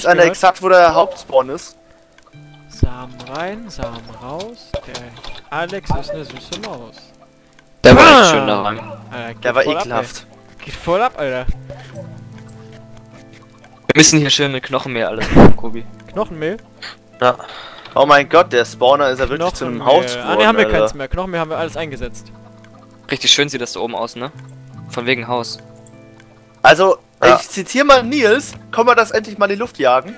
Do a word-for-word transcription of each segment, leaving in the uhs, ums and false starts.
Weiß einer gehört. Exakt, wo der Hauptspawn ist? Samen rein, Samen raus. Der Alex ist eine süße Maus. Der war ah! echt schön da rein. Alter, der war ekelhaft. Ab, geht voll ab, Alter. Wir müssen hier schöne Knochenmehl alles machen, Kobi. Knochenmehl? Ja. Oh mein Gott, der Spawner ist ja wirklich zum Haus. Ah, ne, haben wir keins mehr. Knochenmehl haben wir alles eingesetzt. Richtig schön sieht das da oben aus, ne? Von wegen Haus. Also, ja. Ich zitiere mal Nils. Können wir das endlich mal in die Luft jagen?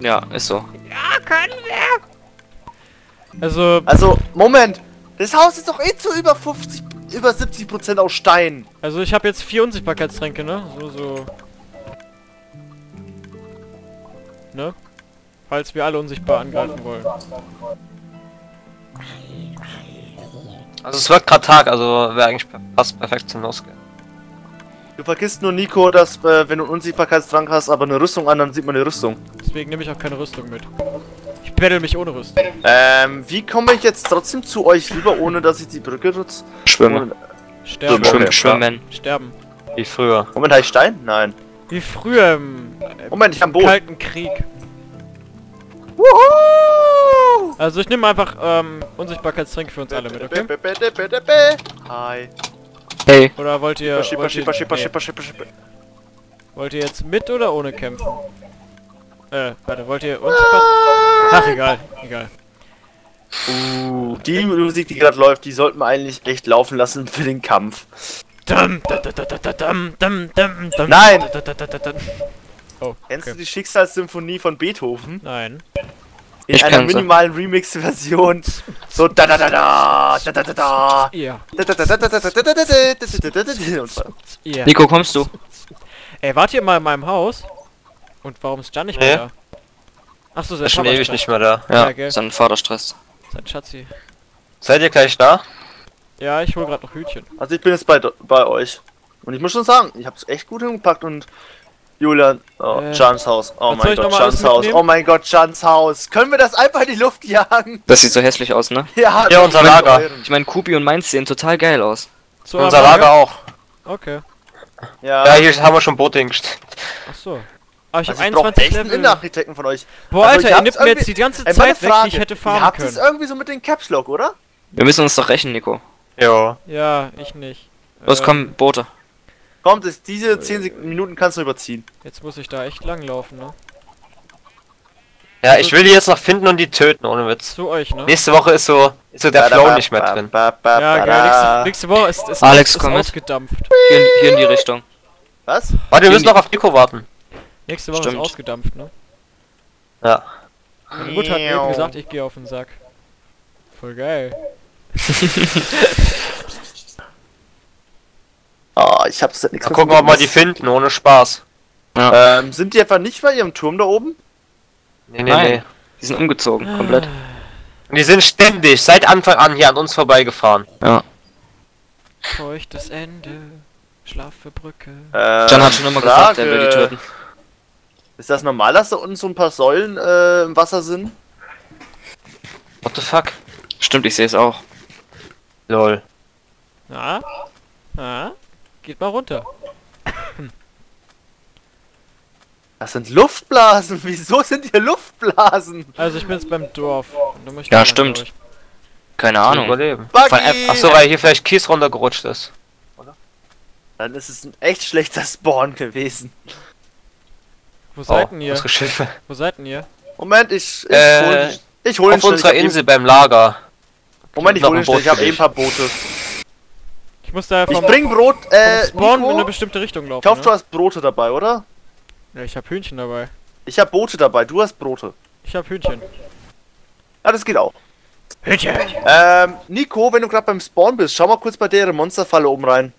Ja, ist so. Ja, können wir! Also... Also, Moment! Das Haus ist doch eh zu über fünfzig... über siebzig Prozent aus Stein. Also, ich habe jetzt vier Unsichtbarkeitstränke, ne? So, so... Ne? Falls wir alle unsichtbar angreifen wollen. Also es wird gerade Tag, also wäre eigentlich fast perfekt zum Losgehen. Du vergisst nur, Nico, dass äh, wenn du einen Unsichtbarkeitstrank hast, aber eine Rüstung an, dann sieht man die Rüstung. Deswegen nehme ich auch keine Rüstung mit. Ich battle mich ohne Rüstung. Ähm, wie komme ich jetzt trotzdem zu euch rüber, ohne dass ich die Brücke nutze? Schwimmen. Sterben. Schwimmen. Schwimmen. Sterben. Wie früher. Moment, habe ich Stein? Nein. Wie früher im, äh, Moment, ich hab Boot. Kalten Krieg. Wuhu! Also ich nehme einfach ähm, Unsichtbarkeitstränke für uns alle mit, okay? Hi. Hey. Oder wollt ihr... Wollt ihr, nee. wollt ihr jetzt mit oder ohne kämpfen? Äh, warte, wollt ihr... Ach, egal, egal. Uh, die Musik, die gerade läuft, die sollten wir eigentlich echt laufen lassen für den Kampf. Dum, da, da, da, da, dum, dum, dum, dum, nein! Da, da, da, da, da. Oh, kennst okay. du die Schicksalssymphonie von Beethoven? Nein. In ich einer minimalen Remix-Version. So da da da da da da da da. Ja. Da da da da da da da da da da. Nico, kommst du? Ey, wart ihr mal in meinem Haus? Und warum ist Gian nicht mehr da? Ach so, ist schon ewig nicht mehr da. Ja, ja, sein Vaterstress. Sein Schatzi. Seid ihr gleich da? Ja, ich hol gerade noch Hütchen. Also ich bin jetzt bei bei euch. Und ich muss schon sagen, ich hab's echt gut hingepackt und... Julian, oh, äh, Gian's Haus, oh mein Gott, Gian's Haus, oh mein Gott, Gian's Haus. Können wir das einfach in die Luft jagen? Das sieht so hässlich aus, ne? Ja, ja, unser Lager. Ich meine, Kubi und meins sehen total geil aus. So, unser Lager auch. Okay. Ja, ja, hier haben wir schon Boote hingestellt. Ach so. Aber ich also hab ich einundzwanzig echt Level. Einen Innenarchitekten von euch. Boah, also, Alter, ihr nehmt mir jetzt die ganze Zeit weg, Frage, die ich hätte fahren ihr habt können. Ihr habt es irgendwie so mit den Caps Lock, oder? Wir müssen uns doch rächen, Nico. Ja. Ja, ich nicht. Los, ähm, komm, Boote. Kommt, ist diese zehn Minuten kannst du überziehen. Jetzt muss ich da echt lang laufen, ne? Ja, ich will die jetzt noch finden und die töten, ohne Witz. Zu euch, ne? Nächste Woche ist so, ist so der Flow nicht mehr drin. Ja, geil, nächste, nächste Woche ist, ist, Alex, ist komm ausgedampft. Hier in, hier in die Richtung. Was? Warte, wir müssen noch auf Nico warten. Nächste Woche Stimmt. ist ausgedampft, ne? Ja. Meine Mutter hat eben gesagt, ich gehe auf den Sack. Voll geil. Oh, ich hab's nichts. Mal gucken, ob wir die finden, ohne Spaß. Ja. Ähm, sind die einfach nicht bei ihrem Turm da oben? Nee, nee, Nein. nee. Die sind umgezogen, ah. komplett. Und die sind ständig, seit Anfang an hier an uns vorbeigefahren. Ja. Feuchtes Ende, Schlaf für Brücke. Ähm, Gian hat schon immer gesagt, er will die töten. Ist das normal, dass da unten so ein paar Säulen äh, im Wasser sind? What the fuck? Stimmt, ich sehe es auch. Lol. Na? Na? Geht mal runter. Das sind Luftblasen. Wieso sind hier Luftblasen? Also ich bin jetzt beim Dorf. Ja, stimmt. Keine Ahnung. Achso, weil hier vielleicht Kies runtergerutscht ist. Oder? Dann ist es ein echt schlechter Spawn gewesen. Wo seid denn ihr? Wo seid denn ihr? Moment, ich... Ich äh, hole auf unserer Insel beim Lager. Moment, ich hole Ich habe eben ein paar Boote. Ich muss da Ich bring Brot, äh, Spawn Nico, in eine bestimmte Richtung laufen. Ich hoffe, ne? Du hast Brote dabei, oder? Ja, ich hab Hühnchen dabei. Ich hab Boote dabei, du hast Brote. Ich hab Hühnchen. Ja, das geht auch. Hühnchen! Ähm, Nico, wenn du gerade beim Spawn bist, schau mal kurz bei deren Monsterfalle oben rein.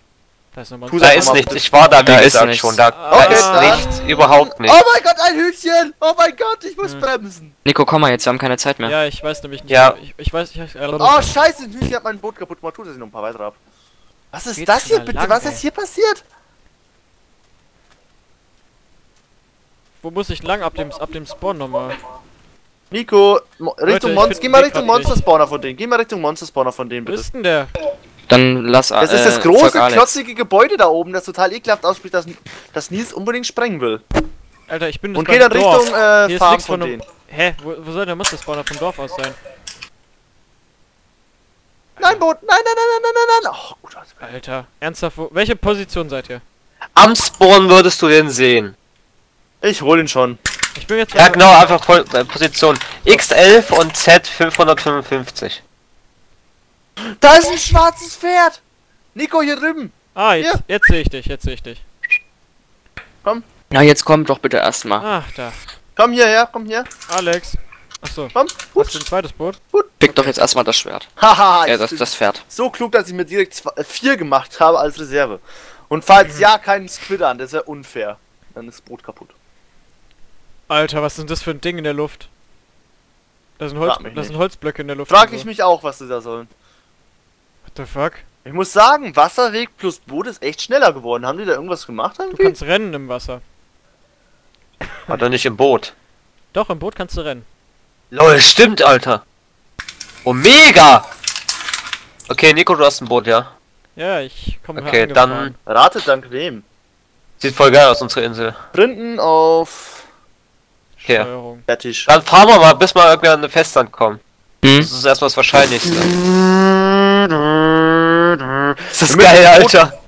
Da ist, Monster da ist nichts, ich war da, wie da gesagt, ist schon. Da, okay, da ist dann. nichts, überhaupt nichts. Oh mein Gott, ein Hühnchen! Oh mein Gott, ich muss hm. bremsen! Nico, komm mal jetzt, wir haben keine Zeit mehr. Ja, ich weiß nämlich nicht. Ja. Ich, ich weiß, ich hab's... Oh, scheiße, ein Hühnchen hat mein Boot kaputt gemacht. Tut das nicht noch ein paar weitere ab. Was ist Geht's das hier bitte? Lang, Was ist ey. hier passiert? Wo muss ich lang? Ab dem, ab dem Spawn nochmal. Nico, Mo Leute, Richtung Monster. Geh mal Richtung Monster Spawner von denen. Geh mal Richtung Monster Spawner von denen bitte. Wo ist denn der? Dann lass äh, Das ist das große, klotzige Gebäude da oben, das total ekelhaft ausspricht, dass, dass Nils unbedingt sprengen will. Alter, ich bin. Und geht dann Richtung Dorf. äh, Farm von, von denen. Hä? Wo, wo soll der Muster-Spawner vom Dorf aus sein? Nein, Boot! Nein, nein, nein, nein, nein, nein, nein! Oh, gut, also Alter, ernsthaft, wo, welche Position seid ihr? Am Spawn würdest du den sehen. Ich hol ihn schon. Ich bin jetzt. Ja, genau, einfach Position X elf und Z fünfhundertfünfundfünfzig. Da ist ein schwarzes Pferd! Nico, hier drüben! Ah, jetzt, hier. Jetzt sehe ich dich, jetzt sehe ich dich. Komm. Na, jetzt komm doch bitte erstmal. Ach, da. Komm hierher, komm hier. Alex. Achso. Komm. Gut. Hast du ein zweites Boot? Gut. Pick doch jetzt erstmal das Schwert. Haha. Ja, das, das Pferd. So klug, dass ich mir direkt zwei, äh, vier gemacht habe als Reserve. Und falls ja, keinen Squid an, das ist ja unfair. Dann ist das Brot kaputt. Alter, was sind das für ein Ding in der Luft? Da sind, Holz, da sind Holzblöcke in der Luft. Frag ich so. mich auch, was die da sollen. What the fuck? Ich muss sagen, Wasserweg plus Boot ist echt schneller geworden. Haben die da irgendwas gemacht eigentlich? Du kannst rennen im Wasser. Aber nicht im Boot. Doch, im Boot kannst du rennen. Lol, stimmt, Alter. Omega! Okay, Nico, du hast ein Boot, ja? Ja, ich komme her. Okay, dann... Ratet dank wem? Sieht voll geil aus, unsere Insel. Printen auf... Okay. Fertig. Dann fahren wir mal, bis wir irgendwie an eine Festland kommen. Hm? Das ist erstmal das Wahrscheinlichste. Das ist geil, Alter.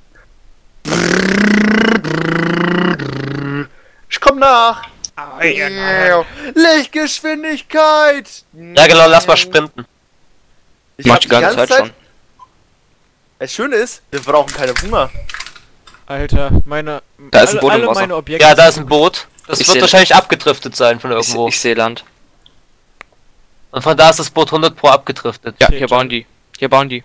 Ich komm nach. Lichtgeschwindigkeit. Ja genau, lass mal sprinten. Ich mach die ganze Zeit schon. Das Schöne ist, wir brauchen keine Hunger. Alter, meine... Da ist ein Boot im Wasser. Ja, da ist ein Boot. Das ich wird wahrscheinlich Land. abgedriftet sein von irgendwo. Ich, ich sehe Land. Und von da ist das Boot hundert pro abgedriftet. Ja, hier bauen die. Hier bauen die.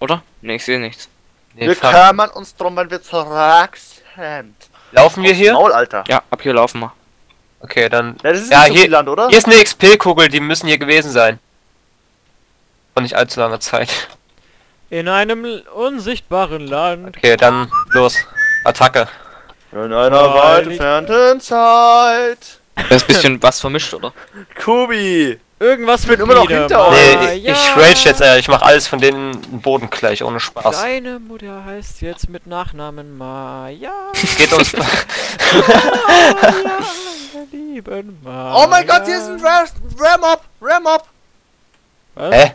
Oder? Ne, ich sehe nichts. Nee, wir kümmern uns drum, wenn wir zerragst sind. Laufen wir hier? Maul, Alter. Ja, ab hier laufen wir. Okay, dann... Ja, das ist ja nicht so hier, viel Land, oder? Hier ist eine X P-Kugel, die müssen hier gewesen sein. Vor nicht allzu langer Zeit. In einem unsichtbaren Land. Okay, dann los. Attacke. In einer oh, weit entfernten Zeit. Das ist ein bisschen was vermischt, oder? Kubi! Irgendwas ich bin immer noch hinter euch. Nee, ich, ja. ich rage jetzt, äh, ich mach alles von denen Boden gleich, ohne Spaß. Deine Mutter heißt jetzt mit Nachnamen Maya. Geht uns... Maya, meine lieben Maya. Oh mein Gott, hier ist ein Ram-Up! Ram-Up! Was? Hä?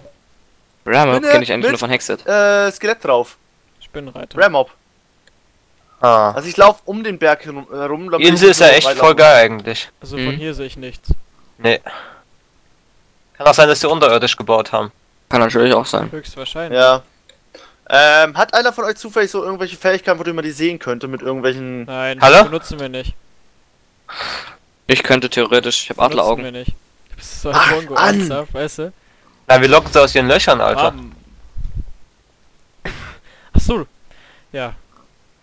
Ram-Up kenn ich eigentlich nur von Hexxit. Äh, Skelett drauf. Spinnenreiter. Ram-Up. Ah. Also ich laufe um den Berg herum. Die Insel ist ja echt voll geil eigentlich. Also von mhm. hier sehe ich nichts. Nee. Kann auch sein, dass sie unterirdisch gebaut haben. Kann natürlich auch sein. Höchstwahrscheinlich. Ja. Ähm, hat einer von euch zufällig so irgendwelche Fähigkeiten, wo man die sehen könnte mit irgendwelchen... Nein, Hallo? Das benutzen wir nicht. Ich könnte theoretisch, ich habe Adleraugen. Wir nicht. Du bist so ein Mongo, ernsthaft, weißt du? Na, wir locken sie aus ihren Löchern, Alter. Achso. Ja.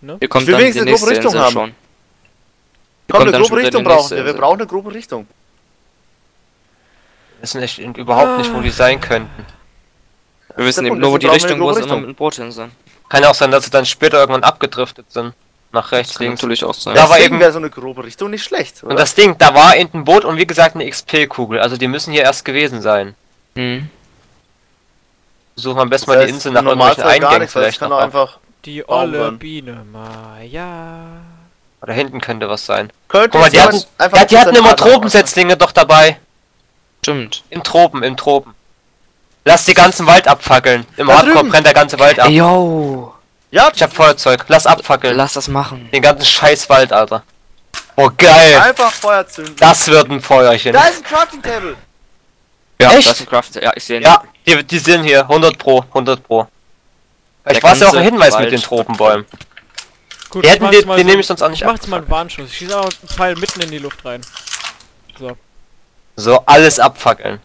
Ne? Ihr kommt ich will wenigstens eine grobe Richtung haben. Schon. Komm, eine grobe Richtung brauchen wir. Wir brauchen eine grobe Richtung. Wir wissen echt überhaupt ah. nicht, wo die sein könnten. Wir wissen eben nur, wo die Richtung, wo sie immer mit dem Boot hin sind. Kann ja auch sein, dass sie dann später irgendwann abgedriftet sind. Nach rechts, das kann links. Natürlich auch sein. Da war eben wäre so eine grobe Richtung nicht schlecht, oder? Und das Ding, da war eben ein Boot und wie gesagt eine X P-Kugel. Also die müssen hier erst gewesen sein. Hm. Suchen wir am besten das heißt, mal die Insel nach irgendwelchen Eingängen vielleicht noch einfach. Die olle Biene, Maya. Da hinten könnte was sein. Könnte Guck mal, die hatten, ja, die hatten immer Tropensetzlinge doch dabei. Stimmt. Im Tropen, im Tropen. Lass die ganzen Wald abfackeln. Im Hardcore brennt der ganze Wald ab. Yo. Ja, ich hab Feuerzeug. Lass abfackeln. Lass das machen. Den ganzen scheiß Wald, Alter. Oh, geil. Einfach Feuer zünden. Das wird ein Feuerchen. Da ist ein Crafting Table. Ja, echt? Das ist ein Crafting Table. Ja, ich sehe ihn. Ja, die, die sind hier. hundert pro, hundert pro. Ich weiß ja auch ein Hinweis Wald. mit den Tropenbäumen. Gut, die hätten den, den so, nehme ich sonst auch nicht ich ab. Ich mach jetzt mal einen Warnschuss. Ich schieße auch einen Pfeil mitten in die Luft rein. So. So, alles abfackeln.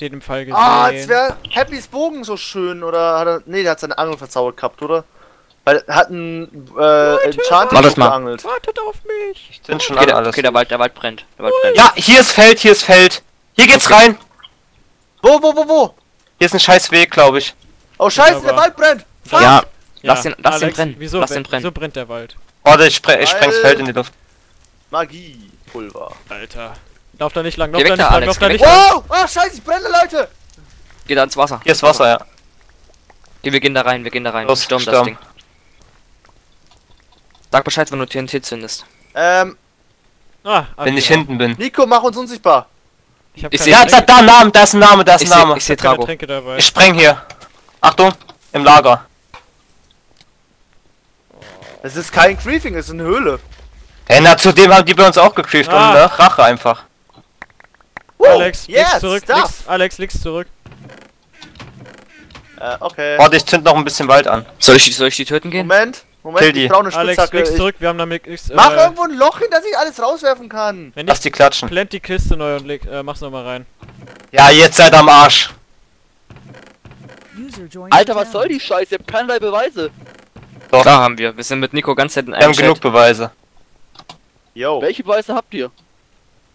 Den im Pfeil gesehen. Ah, jetzt wäre Happy's Bogen so schön, oder hat er... Nee, der hat seine Angel verzaubert gehabt, oder? Weil er hat einen, äh, Enchanted geangelt. Wartet auf mich! Ich bin schon okay, an alles. Okay, der Wald, der Wald brennt. Der Wald brennt. Ja, hier ist Feld, hier ist Feld. Hier geht's okay. rein. Wo, wo, wo, wo? Hier ist ein scheiß Weg, glaube ich. Oh, scheiße, der Wald brennt! Ja, ja, lass den, lass Alex, den brennen. Wieso lass brennt, den brennen. Wieso brennt der Wald? Oh, ich, spre ich spreng's Feld in die Luft. Magie, Pulver. Alter. Lauf da nicht lang, lauf da nicht lang, Alex, lauf da nicht lang. Oh, oh, scheiße, ich brenne, Leute! Geht ans Wasser. Hier ist Wasser, ja. Okay, wir gehen da rein, wir gehen da rein. Los, Sturm, Sturm. Das Ding. Sag Bescheid, wenn du T N T zündest. Ähm. Ah, wenn ich hinten bin. Nico, mach uns unsichtbar. Ich hab ich ja, da, da, Name, da ist ein Name, da ist ein Name. Ich sehe Trago. Dabei. Ich spreng hier. Achtung, im Lager. Es ist kein Griefing, es ist eine Höhle. Hey, na, zudem haben die bei uns auch gegrieft, ah. und ne? Rache einfach. Wow. Alex, yes, links zurück, links, Alex, links zurück. Äh, okay. Warte, ich zünd noch ein bisschen Wald an. Soll ich, soll ich die töten gehen? Moment, Moment, die braune Spitzhacke. Alex, links zurück, wir haben damit nichts. Äh, mach irgendwo ein Loch hin, dass ich alles rauswerfen kann. Wenn Lass die klatschen. Plant die Kiste neu und leg, äh, mach's nochmal rein. Ja, jetzt seid am Arsch. Alter, was soll die Scheiße? Ich hab keinerlei Beweise. Doch, da haben wir. Wir sind mit Nico ganz hinten eingestellt. Wir haben genug Beweise. Yo. Welche Beweise habt ihr?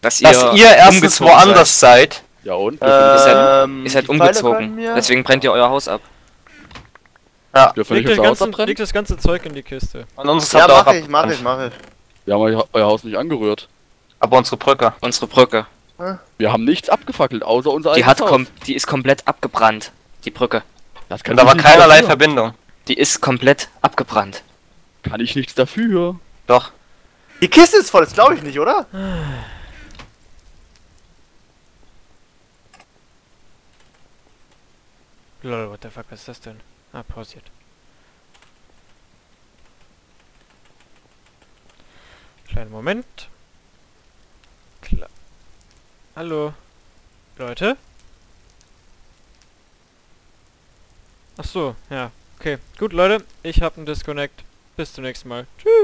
Dass, dass ihr, ihr erstens woanders seid. Ja und? Ähm, ihr seid, ihr seid umgezogen. Deswegen brennt ihr euer Haus ab. Ja. Dürfen wir nicht unser Haus abbrennen? Legt das ganze Zeug in die Kiste. Und uns ja, mach ich, mach ich, mach ich. Wir haben euer, euer Haus nicht angerührt. Aber unsere Brücke. Unsere Brücke. Hm? Wir haben nichts abgefackelt, außer unser die eigenes hat Haus. Die ist komplett abgebrannt. Die Brücke. Das kann und da war keinerlei dafür. Verbindung. Die ist komplett abgebrannt. Kann ich nichts dafür. Doch. Die Kiste ist voll, das glaube ich nicht, oder? Lol, what the fuck, was ist das denn? Ah, pausiert. Kleinen Moment. Klar. Hallo. Leute? Ach so, ja. Okay, gut Leute, ich hab einen Disconnect. Bis zum nächsten Mal. Tschüss.